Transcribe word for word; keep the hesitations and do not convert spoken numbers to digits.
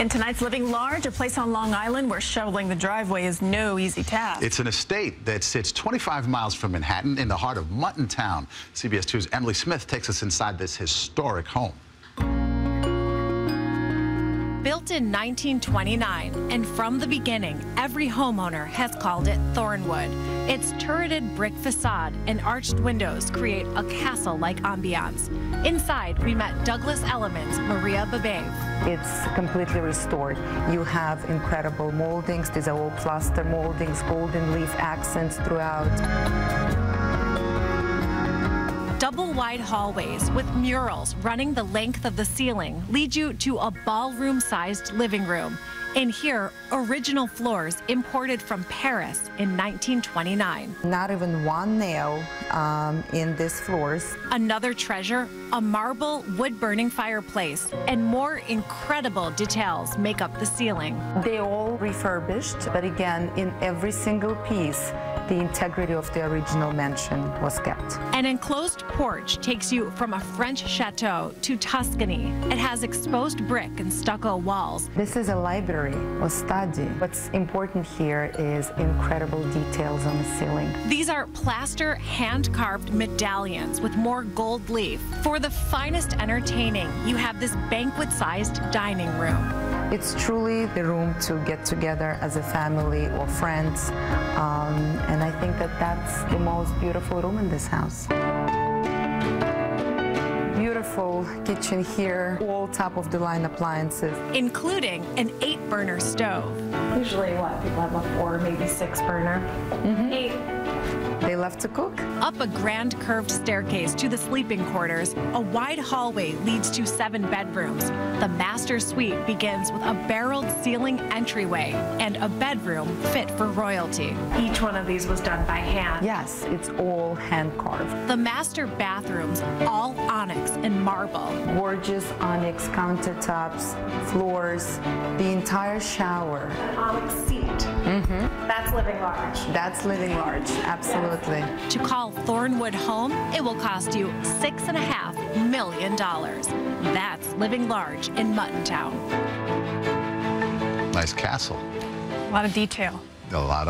In tonight's Living Large, a place on Long Island where shoveling the driveway is no easy task. It's an estate that sits twenty-five miles from Manhattan in the heart of Muttontown. C B S two's Emily Smith takes us inside this historic home. Built in nineteen twenty-nine, and from the beginning, every homeowner has called it Thornwood. Its turreted brick facade and arched windows create a castle-like ambiance. Inside, we met Douglas Elliman's Maria Babaev. It's completely restored. You have incredible moldings. These are all plaster moldings, golden leaf accents throughout. Double-wide hallways with murals running the length of the ceiling lead you to a ballroom-sized living room. In here, original floors imported from Paris in nineteen twenty-nine. Not even one nail um, in these floors. Another treasure, a marble wood-burning fireplace, and more incredible details make up the ceiling. They're all refurbished, but again, in every single piece, the integrity of the original mansion was kept. An enclosed porch takes you from a French chateau to Tuscany. It has exposed brick and stucco walls. This is a library or study. What's important here is incredible details on the ceiling. These are plaster hand-carved medallions with more gold leaf. For the finest entertaining, you have this banquet-sized dining room. It's truly the room to get together as a family or friends, um, and I think that that's the most beautiful room in this house. Beautiful kitchen here, all top-of-the-line appliances. Including an eight-burner stove. Usually, what, people have a four, maybe six-burner. Mm-hmm. Eight. They love to cook. Up a grand curved staircase to the sleeping quarters, a wide hallway leads to seven bedrooms. The master suite begins with a barreled ceiling entryway and a bedroom fit for royalty. Each one of these was done by hand. Yes, it's all hand carved. The master bathrooms, all onyx and marble. Gorgeous onyx countertops, floors, the entire shower. An onyx seat. Mm-hmm. That's living large. That's living large, absolutely. To call Thornwood home, it will cost you six and a half million dollars. That's living large in Muttontown. Nice castle. A lot of detail. A lot of.